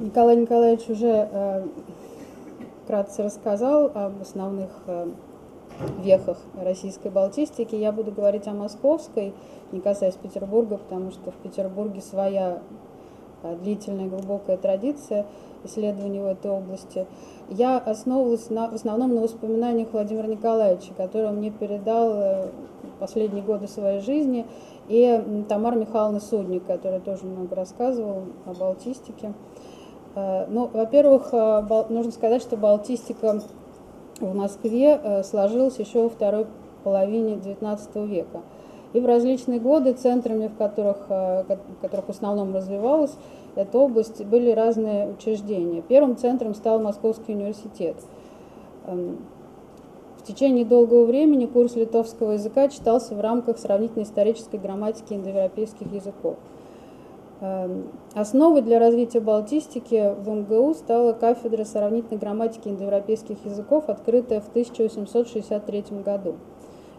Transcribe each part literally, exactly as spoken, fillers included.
Николай Николаевич уже э, вкратце рассказал об основных э, вехах российской балтистики. Я буду говорить о московской, не касаясь Петербурга, потому что в Петербурге своя э, длительная глубокая традиция исследований в этой области. Я основывалась на, в основном на воспоминаниях Владимира Николаевича, которые он мне передал э, последние годы своей жизни, и Тамара Михайловна Судник, которая тоже много рассказывала о балтистике. Ну, во-первых, нужно сказать, что балтистика в Москве сложилась еще во второй половине девятнадцатого века. И в различные годы центрами, в которых, в которых в основном развивалась эта область, были разные учреждения. Первым центром стал Московский университет. В течение долгого времени курс литовского языка читался в рамках сравнительно-исторической грамматики индоевропейских языков. Основой для развития балтистики в МГУ стала кафедра сравнительной грамматики индоевропейских языков, открытая в тысяча восемьсот шестьдесят третьем году.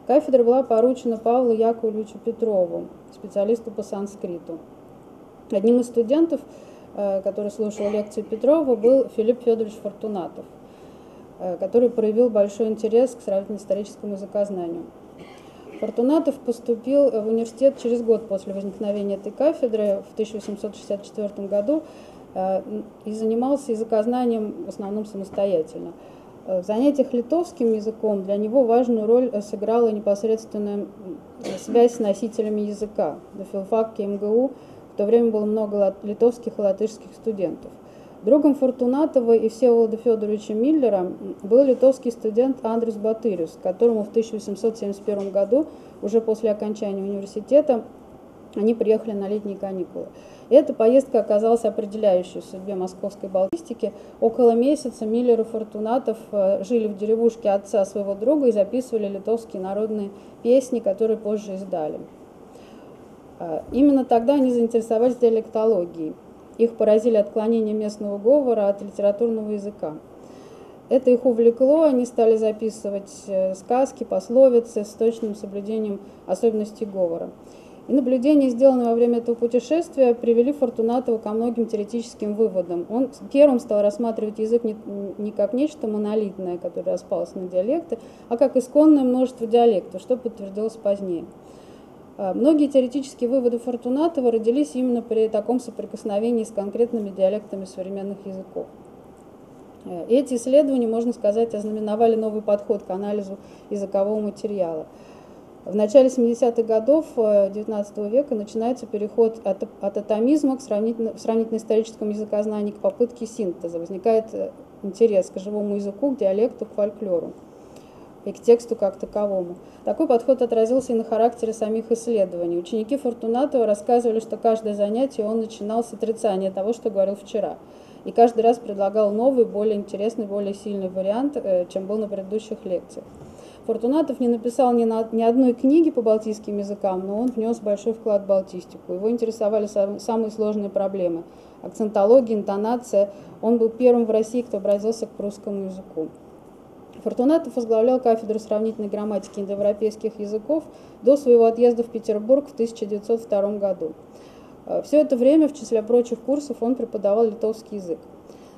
Кафедра была поручена Павлу Яковлевичу Петрову, специалисту по санскриту. Одним из студентов, который слушал лекции Петрова, был Филипп Федорович Фортунатов, который проявил большой интерес к сравнительно-историческому языкознанию. Фортунатов поступил в университет через год после возникновения этой кафедры в тысяча восемьсот шестьдесят четвёртом году и занимался языкознанием в основном самостоятельно. В занятиях литовским языком для него важную роль сыграла непосредственная связь с носителями языка. На филфаке МГУ в то время было много литовских и латышских студентов. Другом Фортунатова и Всеволода Федоровича Миллера был литовский студент Андрис Батыриус, которому в тысяча восемьсот семьдесят первом году, уже после окончания университета, они приехали на летние каникулы. И эта поездка оказалась определяющей в судьбе московской балтистики. Около месяца Миллер и Фортунатов жили в деревушке отца своего друга и записывали литовские народные песни, которые позже издали. Именно тогда они заинтересовались диалектологией. Их поразили отклонения местного говора от литературного языка. Это их увлекло, они стали записывать сказки, пословицы с точным соблюдением особенностей говора. И наблюдения, сделанные во время этого путешествия, привели Фортунатова ко многим теоретическим выводам. Он первым стал рассматривать язык не, не как нечто монолитное, которое распалось на диалекты, а как исконное множество диалектов, что подтвердилось позднее. Многие теоретические выводы Фортунатова родились именно при таком соприкосновении с конкретными диалектами современных языков. Эти исследования, можно сказать, ознаменовали новый подход к анализу языкового материала. В начале семидесятых годов девятнадцатого века начинается переход от, от атомизма к сравнительно-историческому языкознанию, к попытке синтеза. Возникает интерес к живому языку, к диалекту, к фольклору и к тексту как таковому. Такой подход отразился и на характере самих исследований. Ученики Фортунатова рассказывали, что каждое занятие он начинал с отрицания того, что говорил вчера, и каждый раз предлагал новый, более интересный, более сильный вариант, чем был на предыдущих лекциях. Фортунатов не написал ни, на, ни одной книги по балтийским языкам, но он внес большой вклад в балтистику. Его интересовали сам, самые сложные проблемы – акцентология, интонация. Он был первым в России, кто обратился к прусскому языку. Фортунатов возглавлял кафедру сравнительной грамматики индоевропейских языков до своего отъезда в Петербург в тысяча девятьсот втором году. Все это время, в числе прочих курсов, он преподавал литовский язык.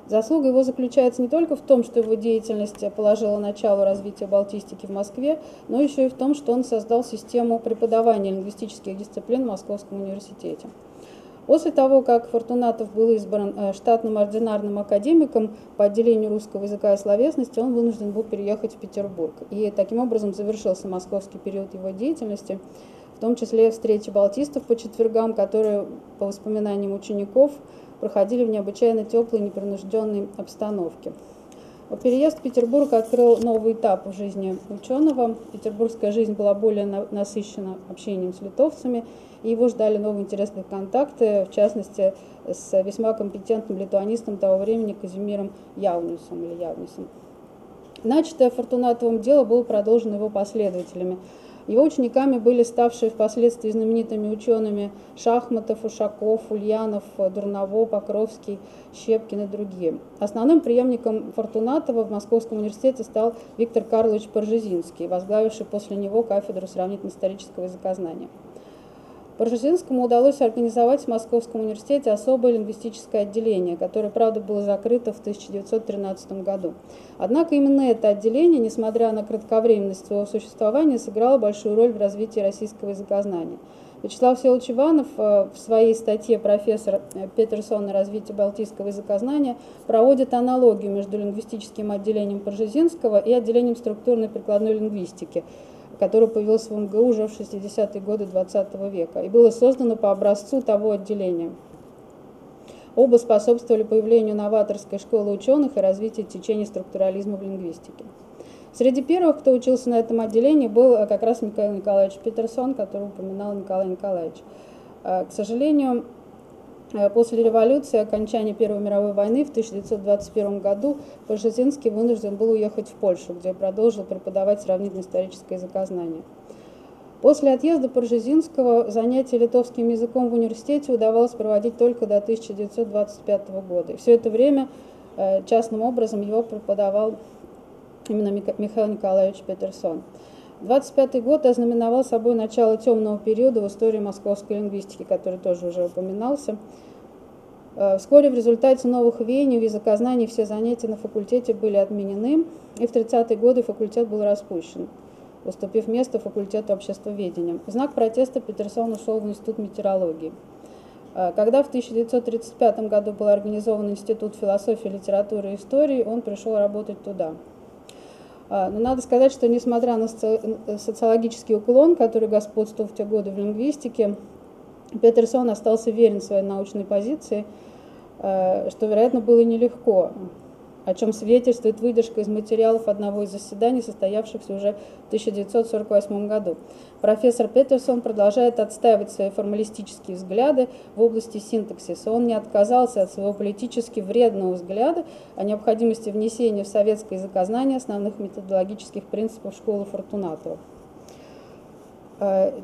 Заслуга его заключается не только в том, что его деятельность положила начало развитию балтистики в Москве, но еще и в том, что он создал систему преподавания лингвистических дисциплин в Московском университете. После того, как Фортунатов был избран штатным ординарным академиком по отделению русского языка и словесности, он вынужден был переехать в Петербург. И таким образом завершился московский период его деятельности, в том числе встречи балтистов по четвергам, которые, по воспоминаниям учеников, проходили в необычайно теплой, непринужденной обстановке. Переезд в Петербург открыл новый этап в жизни ученого. Петербургская жизнь была более насыщена общением с литовцами, и его ждали новые интересные контакты, в частности, с весьма компетентным литуанистом того времени Казимиром Яунисом или Явнисом. Начатое Фортунатовым дело было продолжено его последователями. Его учениками были ставшие впоследствии знаменитыми учеными Шахматов, Ушаков, Ульянов, Дурново, Покровский, Щепкин и другие. Основным преемником Фортунатова в Московском университете стал Виктор Карлович Поржезинский, возглавивший после него кафедру сравнительно-исторического языкознания. Баржусинскому удалось организовать в Московском университете особое лингвистическое отделение, которое, правда, было закрыто в тысяча девятьсот тринадцатом году. Однако именно это отделение, несмотря на кратковременность своего существования, сыграло большую роль в развитии российского языкознания. Вячеслав Всеволодович Иванов в своей статье «Профессор Петерсон на развитие балтийского языкознания» проводит аналогию между лингвистическим отделением Баржусинского и отделением структурной прикладной лингвистики, которое появилось в МГУ уже в шестидесятые годы двадцатого века и было создано по образцу того отделения. Оба способствовали появлению новаторской школы ученых и развитию течения структурализма в лингвистике. Среди первых, кто учился на этом отделении, был как раз Михаил Николаевич Петерсон, которого упоминал Николай Николаевич. К сожалению, после революции и окончания Первой мировой войны в тысяча девятьсот двадцать первом году Баржусинский вынужден был уехать в Польшу, где продолжил преподавать сравнительно историческое языкознание. После отъезда Баржусинского занятия литовским языком в университете удавалось проводить только до тысяча девятьсот двадцать пятого года. И все это время частным образом его преподавал именно Михаил Николаевич Петерсон. двадцать пятый год ознаменовал собой начало темного периода в истории московской лингвистики, который тоже уже упоминался. Вскоре в результате новых веяний в языкознании все занятия на факультете были отменены, и в тридцатые годы факультет был распущен, уступив место факультету обществоведения. В знак протеста Петерсон ушел в Институт метеорологии. Когда в тысяча девятьсот тридцать пятом году был организован Институт философии, литературы и истории, он пришел работать туда. Но надо сказать, что несмотря на социологический уклон, который господствовал в те годы в лингвистике, Петерсон остался верен своей научной позиции, что, вероятно, было нелегко, о чем свидетельствует выдержка из материалов одного из заседаний, состоявшихся уже в тысяча девятьсот сорок восьмом году. Профессор Петерсон продолжает отстаивать свои формалистические взгляды в области синтаксиса. Он не отказался от своего политически вредного взгляда о необходимости внесения в советское языкознание основных методологических принципов школы Фортунатова.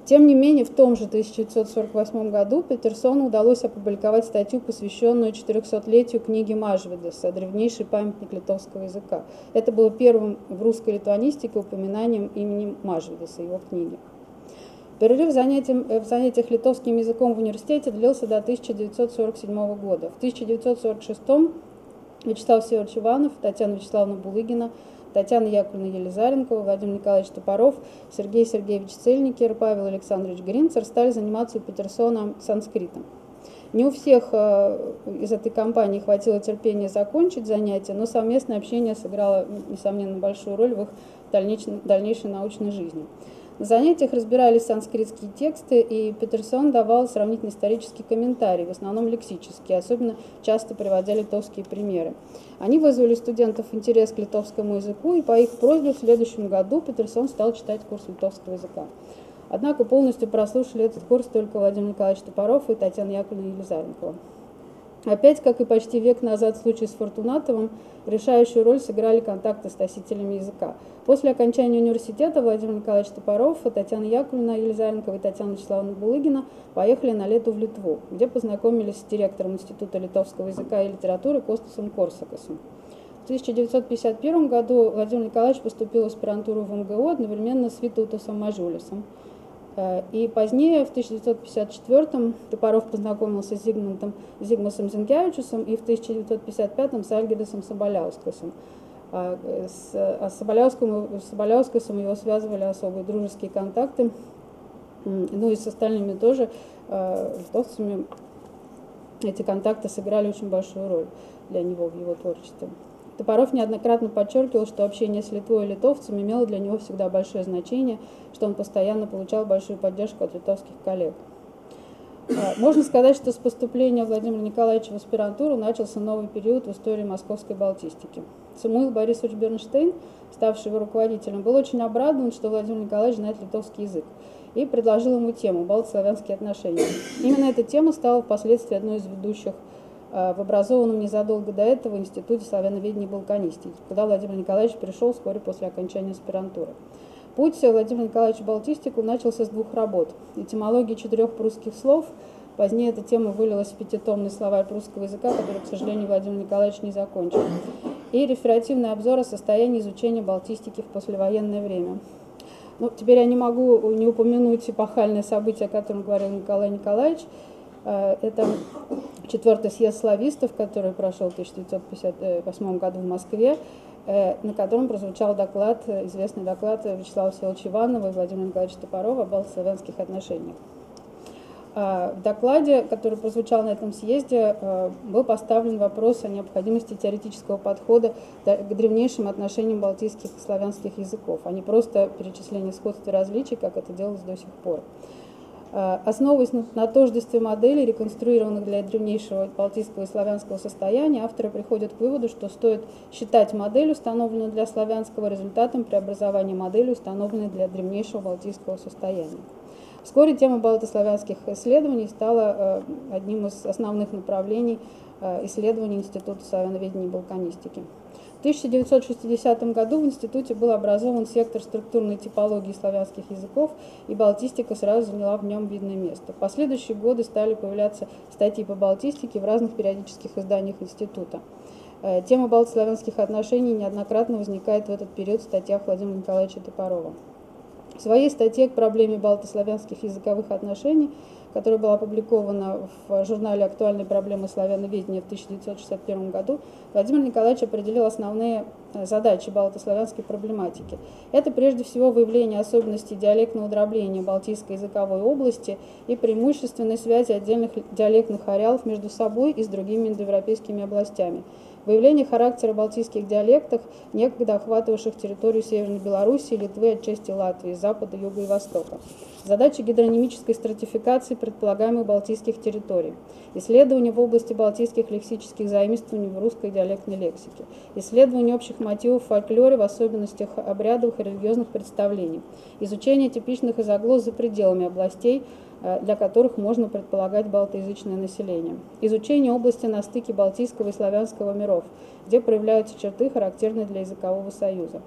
Тем не менее, в том же тысяча девятьсот сорок восьмом году Петерсону удалось опубликовать статью, посвященную четырехсотлетию книги Мажвидаса, древнейший памятник литовского языка. Это было первым в русской литуанистике упоминанием имени Мажвидаса, его книги. Перерыв в занятиях литовским языком в университете длился до тысяча девятьсот сорок седьмого года. В тысяча девятьсот сорок шестом Вячеслав Всеволодович Иванов, Татьяна Вячеславовна Булыгина, Татьяна Яковлевна Елизаренкова, Владимир Николаевич Топоров, Сергей Сергеевич Цельникер, Павел Александрович Гринцер стали заниматься у Петерсона санскритом. Не у всех из этой компании хватило терпения закончить занятия, но совместное общение сыграло, несомненно, большую роль в их дальнейшей научной жизни. На занятиях разбирались санскритские тексты, и Петерсон давал сравнительно исторические комментарии, в основном лексические, особенно часто приводя литовские примеры. Они вызвали у студентов интерес к литовскому языку, и по их просьбе в следующем году Петерсон стал читать курс литовского языка. Однако полностью прослушали этот курс только Владимир Николаевич Топоров и Татьяна Яковлевна Елизаренкова. Опять, как и почти век назад в случае с Фортунатовым, решающую роль сыграли контакты с носителями языка. После окончания университета Владимир Николаевич Топоров, Татьяна Яковлевна Елизаренкова и Татьяна Вячеславовна Булыгина поехали на лето в Литву, где познакомились с директором Института литовского языка и литературы Костасом Корсакосом. В тысяча девятьсот пятьдесят первом году Владимир Николаевич поступил в аспирантуру в МГУ одновременно с Витаутасом Мажулисом. И позднее, в тысяча девятьсот пятьдесят четвёртом, Топоров познакомился с Зигмунтом, Зигмусом Зинкевичусом и в тысяча девятьсот пятьдесят пятом с Альгидосом Соболяускасом. С, а с Соболяускасом его связывали особые дружеские контакты, ну и с остальными тоже литовцами. Эти контакты сыграли очень большую роль для него в его творчестве. Топоров неоднократно подчеркивал, что общение с Литвой и литовцами имело для него всегда большое значение, что он постоянно получал большую поддержку от литовских коллег. Можно сказать, что с поступления Владимира Николаевича в аспирантуру начался новый период в истории московской балтистики. Самуил Борисович Бернштейн, ставший его руководителем, был очень обрадован, что Владимир Николаевич знает литовский язык, и предложил ему тему «Балт-славянские отношения». Именно эта тема стала впоследствии одной из ведущих в образованном незадолго до этого Институте славяноведения и балканистики, куда Владимир Николаевич пришел вскоре после окончания аспирантуры. Путь Владимира Николаевича в балтистику начался с двух работ. Этимология четырех прусских слов. Позднее эта тема вылилась в пятитомный словарь прусского языка, который, к сожалению, Владимир Николаевич не закончил. И реферативный обзор о состоянии изучения балтистики в послевоенное время. Ну, теперь я не могу не упомянуть эпохальное событие, о котором говорил Николай Николаевич. Это четвертый съезд славистов, который прошел в тысяча девятьсот пятьдесят восьмом году в Москве, на котором прозвучал доклад, известный доклад Вячеслава Всеволодовича Иванова и Владимира Николаевича Топорова об славянских отношениях. В докладе, который прозвучал на этом съезде, был поставлен вопрос о необходимости теоретического подхода к древнейшим отношениям балтийских и славянских языков, а не просто перечисление сходств и различий, как это делалось до сих пор. Основываясь на тождестве моделей, реконструированных для древнейшего балтийского и славянского состояния, авторы приходят к выводу, что стоит считать модель, установленную для славянского, результатом преобразования модели, установленной для древнейшего балтийского состояния. Вскоре тема балтославянских исследований стала одним из основных направлений исследований Института славяноведения и балканистики. В тысяча девятьсот шестидесятом году в институте был образован сектор структурной типологии славянских языков, и балтистика сразу заняла в нем видное место. В последующие годы стали появляться статьи по балтистике в разных периодических изданиях института. Тема балтославянских отношений неоднократно возникает в этот период в статьях Владимира Николаевича Топорова. В своей статье к проблеме балтославянских языковых отношений, которая была опубликована в журнале «Актуальные проблемы славяноведения» в тысяча девятьсот шестьдесят первом году, Владимир Николаевич определил основные задачи балтославянской проблематики. Это прежде всего выявление особенностей диалектного дробления балтийской языковой области и преимущественной связи отдельных диалектных ареалов между собой и с другими индоевропейскими областями. Выявление характера балтийских диалектов, некогда охватывавших территорию Северной Белоруссии, Литвы, отчасти Латвии, Запада, Юга и Востока. Задача гидронимической стратификации предполагаемых балтийских территорий. Исследование в области балтийских лексических заимствований в русской диалектной лексике. Исследование общих мотивов в фольклоре, в особенностях обрядовых и религиозных представлений. Изучение типичных изоглос за пределами областей, для которых можно предполагать балтоязычное население. Изучение области на стыке балтийского и славянского миров, где проявляются черты, характерные для языкового союза.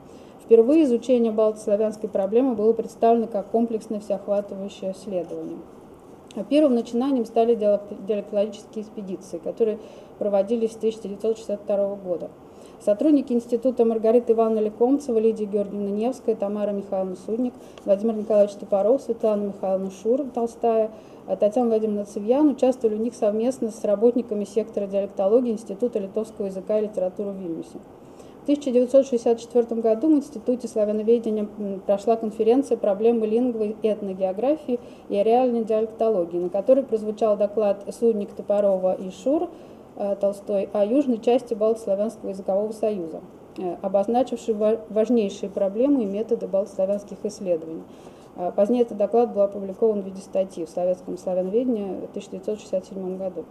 Впервые изучение балтославянской проблемы было представлено как комплексное всеохватывающее исследование. Первым начинанием стали диалектологические экспедиции, которые проводились с тысяча девятьсот шестьдесят второго года. Сотрудники института Маргарита Ивановна Лекомцева, Лидия Георгиевна Невская, Тамара Михайловна Судник, Владимир Николаевич Топоров, Светлана Михайловна Шур, Толстая, Татьяна Владимировна Цивьян участвовали в них совместно с работниками сектора диалектологии Института литовского языка и литературы в Вильнюсе. В тысяча девятьсот шестьдесят четвёртом году в Институте славяноведения прошла конференция «Проблемы лингвы и этногеографии и ареальной диалектологии», на которой прозвучал доклад Судник, Топорова и Шур, Толстой о южной части Балтославянского языкового союза, обозначивший важнейшие проблемы и методы балтославянских исследований. Позднее этот доклад был опубликован в виде статьи в «Советском славяноведении» в тысяча девятьсот шестьдесят седьмом году.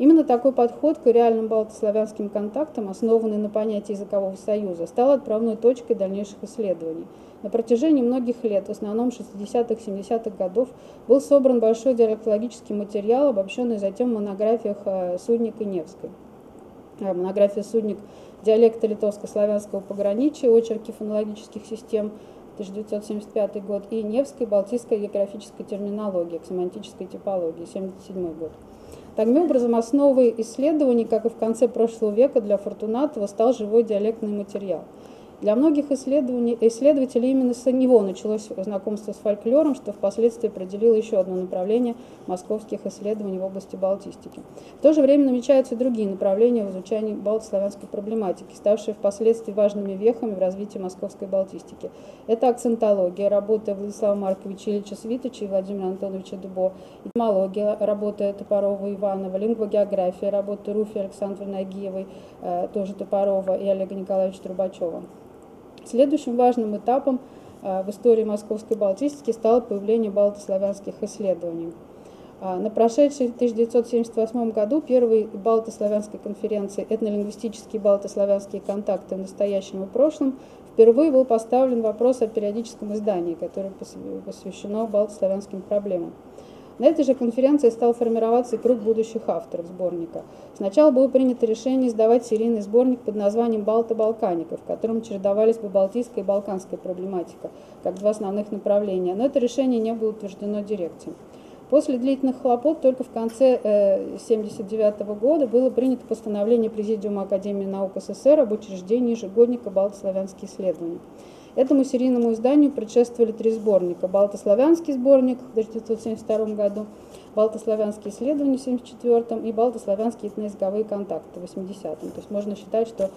Именно такой подход к реальным балтославянским контактам, основанный на понятии языкового союза, стал отправной точкой дальнейших исследований. На протяжении многих лет, в основном шестидесятых-семидесятых годов, был собран большой диалектологический материал, обобщенный затем в монографиях Судник и Невской. Монография «Судник. Диалекты литовско-славянского пограничия. Очерки фонологических систем», тысяча девятьсот семьдесят пятый год, и Невской «Балтийская географическая терминология к семантической типологии», тысяча девятьсот семьдесят седьмой год. Таким образом, основой исследований, как и в конце прошлого века, для Фортунатова стал живой диалектный материал. Для многих исследователей именно с него началось знакомство с фольклором, что впоследствии определило еще одно направление московских исследований в области балтистики. В то же время намечаются другие направления в изучении балтославянской проблематики, ставшие впоследствии важными вехами в развитии московской балтистики. Это акцентология, работа Владислава Марковича Ильича Свитыча и Владимира Антоновича Дубо, этимология, работа Топорова и Иванова, лингвогеография, работа Руфи Александры Нагиевой, тоже Топорова, и Олега Николаевича Трубачева. Следующим важным этапом в истории московской балтистики стало появление балтославянских исследований. На прошедшей в тысяча девятьсот семьдесят восьмом году первой балтославянской конференции «Этнолингвистические балтославянские контакты в настоящем и прошлом» впервые был поставлен вопрос о периодическом издании, которое посвящено балтославянским проблемам. На этой же конференции стал формироваться и круг будущих авторов сборника. Сначала было принято решение издавать серийный сборник под названием «Балто-Балканика», в котором чередовались бы балтийская и балканская проблематика, как два основных направления, но это решение не было утверждено дирекцией. После длительных хлопот только в конце тысяча девятьсот семьдесят девятого года было принято постановление Президиума Академии наук СССР об учреждении ежегодника «Балтославянские исследования». Этому серийному изданию предшествовали три сборника. «Балтославянский сборник» в тысяча девятьсот семьдесят втором году, «Балтославянские исследования» в тысяча девятьсот семьдесят четвёртом и «Балтославянские этноязыковые контакты» в тысяча девятьсот восьмидесятом. То есть можно считать, что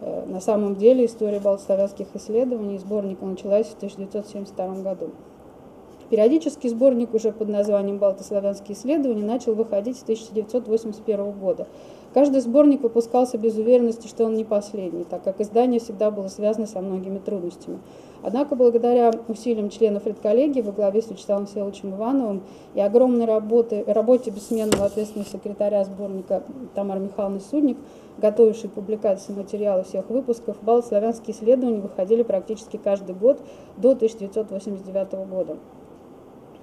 э, на самом деле история балтославянских исследований сборника началась в тысяча девятьсот семьдесят втором году. Периодический сборник уже под названием «Балтославянские исследования» начал выходить с тысяча девятьсот восемьдесят первого года. Каждый сборник выпускался без уверенности, что он не последний, так как издание всегда было связано со многими трудностями. Однако, благодаря усилиям членов редколлегии во главе с Вячеславом Всеволодовичем Ивановым и огромной работе, работе бессменного ответственного секретаря сборника Тамары Михайловны Судник, готовившей публикации материалов всех выпусков, «Балтославянские исследования» выходили практически каждый год до тысяча девятьсот восемьдесят девятого года.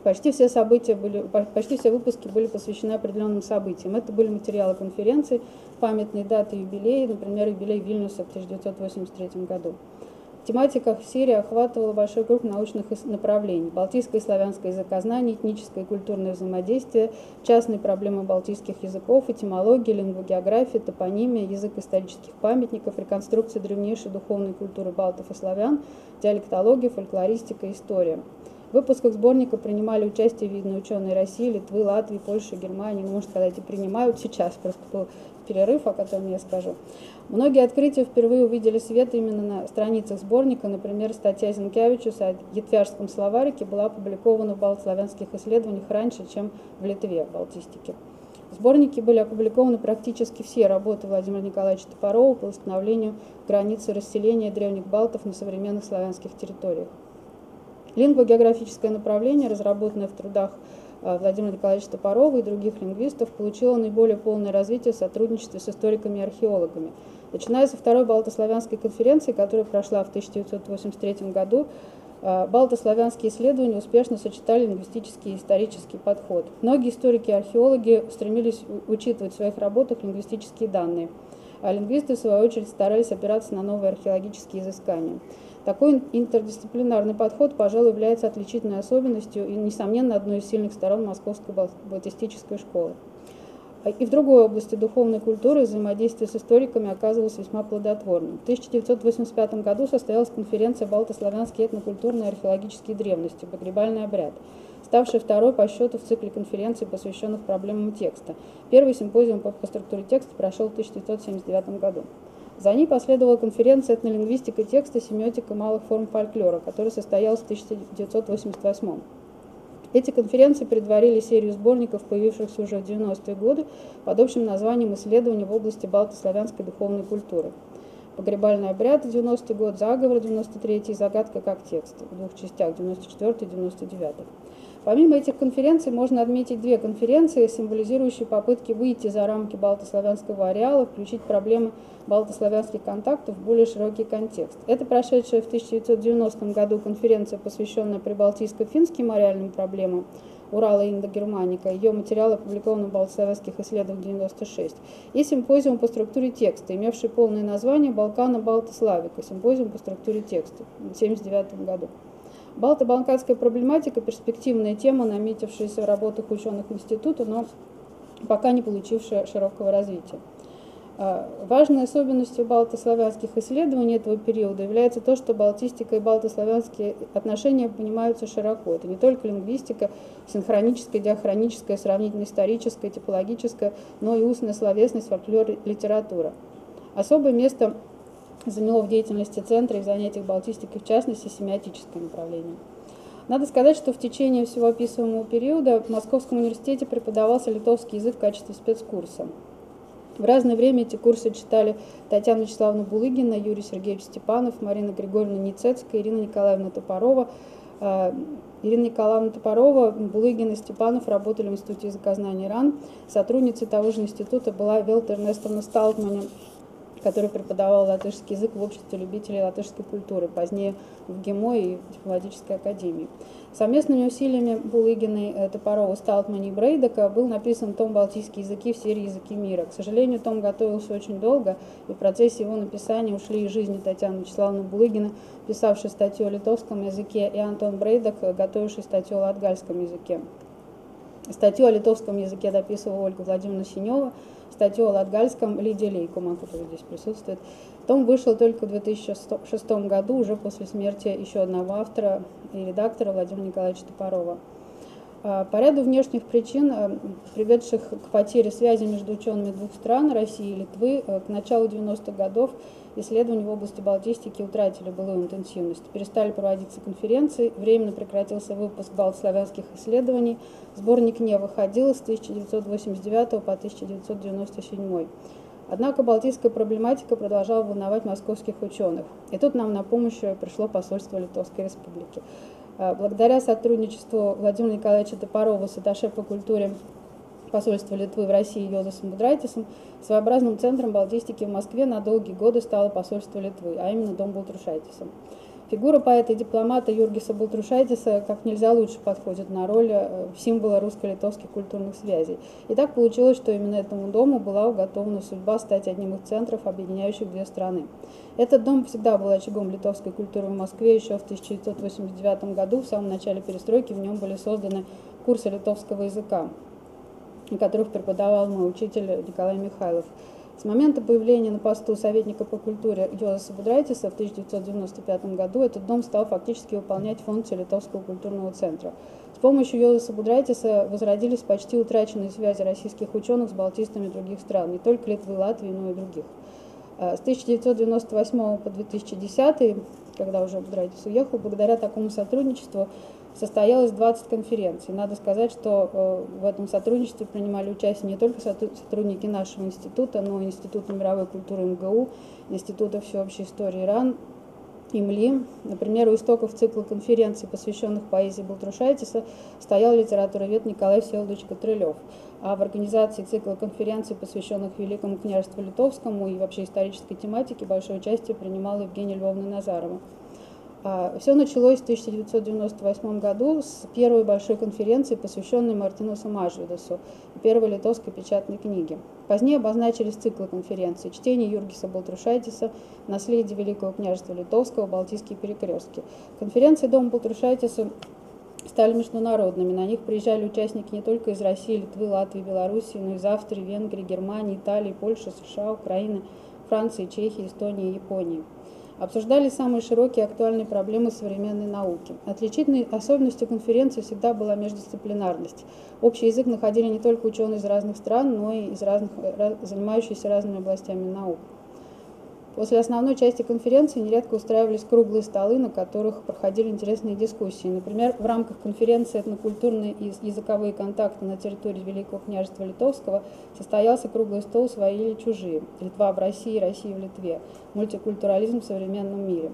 Почти все, события были, почти все выпуски были посвящены определенным событиям. Это были материалы конференций, памятные даты юбилея, например, юбилей Вильнюса в тысяча девятьсот восемьдесят третьем году. Тематика серии охватывала большой круг научных направлений: балтийское и славянское языкознание, этническое и культурное взаимодействие, частные проблемы балтийских языков, этимология, лингвогеография, топонимия, язык исторических памятников, реконструкция древнейшей духовной культуры балтов и славян, диалектология, фольклористика, история. В выпусках сборника принимали участие видные ученые России, Литвы, Латвии, Польши, Германии. Ну, можно сказать, и принимают сейчас, просто был перерыв, о котором я скажу. Многие открытия впервые увидели свет именно на страницах сборника. Например, статья Зинкевичуса о ятвярском словарике была опубликована в «Балтославянских исследованиях» раньше, чем в Литве, в балтистике. В сборнике были опубликованы практически все работы Владимира Николаевича Топорова по установлению границы расселения древних балтов на современных славянских территориях. Лингвогеографическое направление, разработанное в трудах Владимира Николаевича Топорова и других лингвистов, получило наиболее полное развитие в сотрудничестве с историками и археологами. Начиная со второй Балтославянской конференции, которая прошла в тысяча девятьсот восемьдесят третьем году, балтославянские исследования успешно сочетали лингвистический и исторический подход. Многие историки и археологи стремились учитывать в своих работах лингвистические данные, а лингвисты, в свою очередь, старались опираться на новые археологические изыскания. Такой интердисциплинарный подход, пожалуй, является отличительной особенностью и, несомненно, одной из сильных сторон Московской балтистической школы. И в другой области духовной культуры взаимодействие с историками оказывалось весьма плодотворным. В тысяча девятьсот восемьдесят пятом году состоялась конференция «Балтославянские этнокультурные и археологические древности. Погребальный обряд», ставшая второй по счету в цикле конференций, посвященных проблемам текста. Первый симпозиум по, по структуре текста прошел в тысяча девятьсот семьдесят девятом году. За ней последовала конференция «Этнолингвистика текста, семиотика малых форм фольклора», которая состоялась в тысяча девятьсот восемьдесят восьмом. Эти конференции предварили серию сборников, появившихся уже в девяностые годы, под общим названием «Исследования в области балтославянской духовной культуры». «Погребальный обряд» девяностый год, «Заговор» девяносто третий, «Загадка как текст» в двух частях девяносто четвёртый девяносто девятый. Помимо этих конференций можно отметить две конференции, символизирующие попытки выйти за рамки балтославянского ареала, включить проблемы балтославянских контактов в более широкий контекст. Это прошедшая в тысяча девятьсот девяностом году конференция, посвященная прибалтийско-финским ареальным проблемам Урала и Индогерманика. Ее материалы опубликованы в «Балтославянских исследованиях» девяносто шесть. И симпозиум по структуре текста, имевший полное название «Балкана-Балтославика. Симпозиум по структуре текста» в тысяча девятьсот семьдесят девятом году. Балто-балканская проблематика – перспективная тема, наметившаяся в работах ученых института, но пока не получившая широкого развития. Важной особенностью балтославянских исследований этого периода является то, что балтистика и балтославянские отношения понимаются широко. Это не только лингвистика, синхроническая, диахроническая, сравнительно-историческая, типологическая, но и устная словесность, фольклор, литература. Особое место – заняло в деятельности центра и в занятиях балтистики, в частности, семиотическое направление. Надо сказать, что в течение всего описываемого периода в Московском университете преподавался литовский язык в качестве спецкурса. В разное время эти курсы читали Татьяна Вячеславовна Булыгина, Юрий Сергеевич Степанов, Марина Григорьевна Ницецкая, Ирина Николаевна Топорова. Ирина Николаевна Топорова, Булыгин и Степанов работали в Институте языкознания РАН. Сотрудницей того же института была Велта Эрнестовна Сталтманен, который преподавал латышский язык в обществе любителей латышской культуры, позднее в ГИМО и в дипломатической академии. Совместными усилиями Булыгиной, Топорова, Сталтмана и Брейдека был написан том «Балтийские языки в серии «Языки мира». К сожалению, том готовился очень долго, и в процессе его написания ушли из жизни Татьяна Вячеславовна Булыгина, писавшая статью о литовском языке, и Антон Брейдек, готовивший статью о латгальском языке. Статью о литовском языке дописывала Ольга Владимировна Синева, статью о латгальском Лидия Лейко, Маку тоже здесь присутствует. Том вышел только в две тысячи шестом году, уже после смерти еще одного автора и редактора Владимира Николаевича Топорова. По ряду внешних причин, приведших к потере связи между учеными двух стран, России и Литвы, к началу девяностых годов исследования в области балтистики утратили былую интенсивность. Перестали проводиться конференции, временно прекратился выпуск балтславянских исследований, сборник не выходил с тысяча девятьсот восемьдесят девятого по тысяча девятьсот девяносто седьмой. Однако балтийская проблематика продолжала волновать московских ученых. И тут нам на помощь пришло посольство Литовской Республики. Благодаря сотрудничеству Владимира Николаевича Топорова с атташе по культуре посольства Литвы в России Йозасом Будрайтисом своеобразным центром балтистики в Москве на долгие годы стало посольство Литвы, а именно дом Балтрушайтиса. Фигура поэта и дипломата Юргиса Балтрушайтиса как нельзя лучше подходит на роль символа русско-литовских культурных связей. И так получилось, что именно этому дому была уготована судьба стать одним из центров, объединяющих две страны. Этот дом всегда был очагом литовской культуры в Москве. Еще в тысяча девятьсот восемьдесят девятом году, в самом начале перестройки, в нем были созданы курсы литовского языка, на которых преподавал мой учитель Николай Михайлов. С момента появления на посту советника по культуре Йозаса Будрайтиса в тысяча девятьсот девяносто пятом году этот дом стал фактически выполнять функции Литовского культурного центра. С помощью Йозаса Будрайтиса возродились почти утраченные связи российских ученых с балтистами других стран, не только Литвы, Латвии, но и других. С тысяча девятьсот девяносто восьмого по две тысячи десятый, когда уже Будрайтис уехал, благодаря такому сотрудничеству состоялось двадцать конференций. Надо сказать, что в этом сотрудничестве принимали участие не только сотрудники нашего института, но и Института мировой культуры МГУ, Института всеобщей истории РАН, ИМЛИ. Например, у истоков цикла конференций, посвященных поэзии Балтрушайтиса, стоял литературовед Николай Всеволодович Катрылев. А в организации цикла конференций, посвященных Великому княжеству Литовскому и вообще исторической тематике, большое участие принимала Евгения Львовна Назарова. Все началось в тысяча девятьсот девяносто восьмом году с первой большой конференции, посвященной Мартинусу Мажвидасу, первой литовской печатной книги. Позднее обозначились циклы конференций: чтение Юргиса Балтрушайтиса, наследие Великого княжества Литовского, Балтийские перекрестки. Конференции дома Балтрушайтиса стали международными. На них приезжали участники не только из России, Литвы, Латвии, Белоруссии, но и из Австрии, Венгрии, Германии, Италии, Польши, США, Украины, Франции, Чехии, Эстонии и Японии. Обсуждали самые широкие актуальные проблемы современной науки. Отличительной особенностью конференции всегда была междисциплинарность. Общий язык находили не только ученые из разных стран, но и из разных, занимающиеся разными областями наук. После основной части конференции нередко устраивались круглые столы, на которых проходили интересные дискуссии. Например, в рамках конференции «Этнокультурные и языковые контакты на территории Великого княжества Литовского» состоялся круглый стол «Свои или чужие? Литва в России, Россия в Литве. Мультикультурализм в современном мире».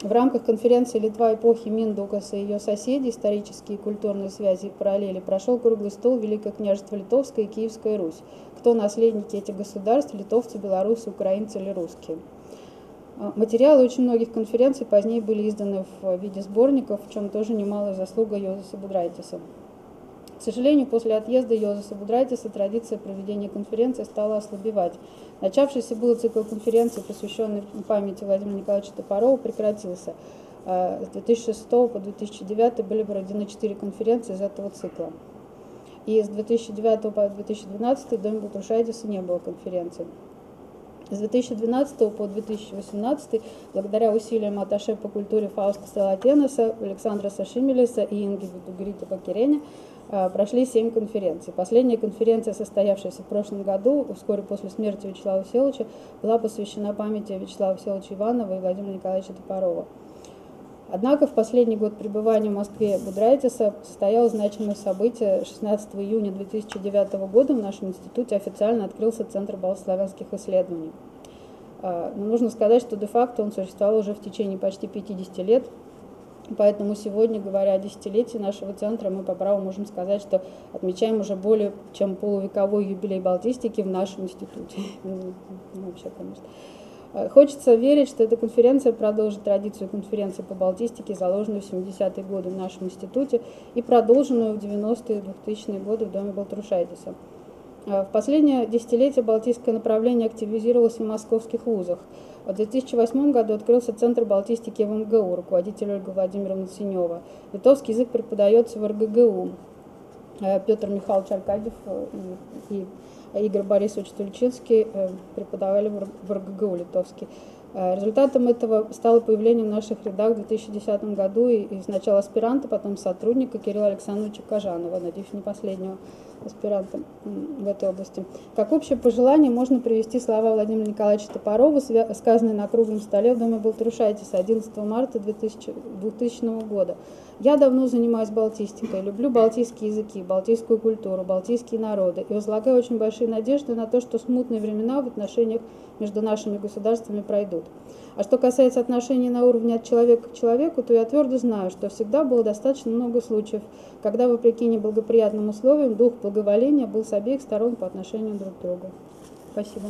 В рамках конференции «Литва эпохи Миндукаса и ее соседей. Исторические и культурные связи и параллели» прошел круглый стол «Великое княжество Литовское и Киевская Русь. Кто наследники этих государств – литовцы, белорусы, украинцы или русские?». Материалы очень многих конференций позднее были изданы в виде сборников, в чем тоже немалая заслуга Йозаса Будрайтиса. К сожалению, после отъезда Йозаса Будрайтиса традиция проведения конференции стала ослабевать. Начавшийся был цикл конференций, посвященный памяти Владимира Николаевича Топорова, прекратился. С две тысячи шестого по две тысячи девятый были проведены четыре конференции из этого цикла. И с две тысячи девятого по две тысячи двенадцатый в доме Балтрушайтиса не было конференции. С две тысячи двенадцатого по две тысячи восемнадцатый, благодаря усилиям атташе по культуре Фауста Салатенеса, Александра Сашимелиса и Инги Бутугрита Бакереня прошли семь конференций. Последняя конференция, состоявшаяся в прошлом году, вскоре после смерти Вячеслава Всеволодовича, была посвящена памяти Вячеслава Всеволодовича Иванова и Владимира Николаевича Топорова. Однако в последний год пребывания в Москве Будрайтиса состоялось значимое событие. шестнадцатого июня две тысячи девятого года в нашем институте официально открылся Центр балтславянских исследований. Но нужно сказать, что де-факто он существовал уже в течение почти пятидесяти лет, поэтому сегодня, говоря о десятилетии нашего центра, мы по праву можем сказать, что отмечаем уже более чем полувековой юбилей балтистики в нашем институте. Вообще, конечно. Хочется верить, что эта конференция продолжит традицию конференции по балтистике, заложенную в семидесятые годы в нашем институте и продолженную в девяностые и двухтысячные годы в доме Балтрушайтиса. В последнее десятилетие балтийское направление активизировалось в московских вузах. В две тысячи восьмом году открылся Центр Балтистики в МГУ, руководитель Ольга Владимировна Синева. Литовский язык преподается в РГГУ. Петр Михайлович Аркадьев и Игорь Борисович Тульчинский преподавали в РГГУ литовский. Результатом этого стало появление в наших рядах в две тысячи десятом году и, и сначала аспиранта, потом сотрудника Кирилла Александровича Кожанова, надеюсь, не последнего аспиранта в этой области. Как общее пожелание можно привести слова Владимира Николаевича Топорова, сказанные на круглом столе в Доме Балтрушайтиса одиннадцатого марта двухтысячного года. «Я давно занимаюсь балтистикой, люблю балтийские языки, балтийскую культуру, балтийские народы и возлагаю очень большие надежды на то, что смутные времена в отношениях между нашими государствами пройдут. А что касается отношений на уровне от человека к человеку, то я твердо знаю, что всегда было достаточно много случаев, когда, вопреки неблагоприятным условиям, дух благоволения был с обеих сторон по отношению друг к другу». Спасибо.